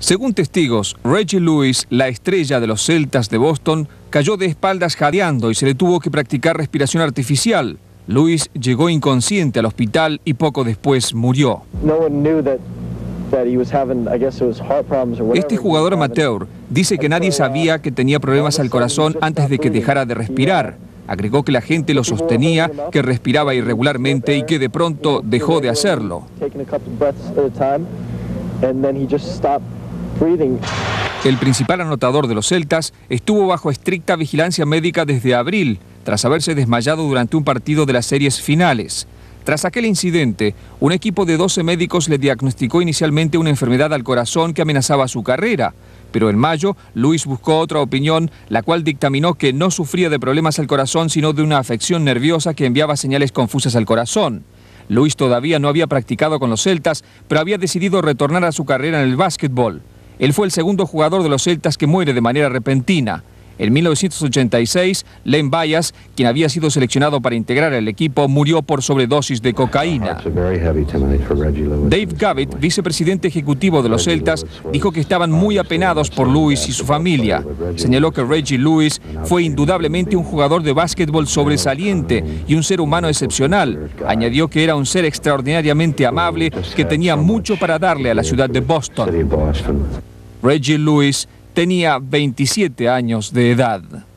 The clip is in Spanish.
Según testigos, Reggie Lewis, la estrella de los Celtics de Boston, cayó de espaldas jadeando y se le tuvo que practicar respiración artificial. Lewis llegó inconsciente al hospital y poco después murió. Este jugador amateur dice que nadie sabía que tenía problemas al corazón antes de que dejara de respirar. Agregó que la gente lo sostenía, que respiraba irregularmente y que de pronto dejó de hacerlo. El principal anotador de los Celtics estuvo bajo estricta vigilancia médica desde abril, tras haberse desmayado durante un partido de las series finales. Tras aquel incidente, un equipo de 12 médicos le diagnosticó inicialmente una enfermedad al corazón que amenazaba su carrera. Pero en mayo, Lewis buscó otra opinión, la cual dictaminó que no sufría de problemas al corazón, sino de una afección nerviosa que enviaba señales confusas al corazón. Lewis todavía no había practicado con los Celtics, pero había decidido retornar a su carrera en el básquetbol. Él fue el segundo jugador de los Celtics que muere de manera repentina. En 1986, Len Bias, quien había sido seleccionado para integrar el equipo, murió por sobredosis de cocaína. Dave Gavitt, vicepresidente ejecutivo de los Celtics, dijo que estaban muy apenados por Lewis y su familia. Señaló que Reggie Lewis fue indudablemente un jugador de básquetbol sobresaliente y un ser humano excepcional. Añadió que era un ser extraordinariamente amable, que tenía mucho para darle a la ciudad de Boston. Reggie Lewis tenía 27 años de edad.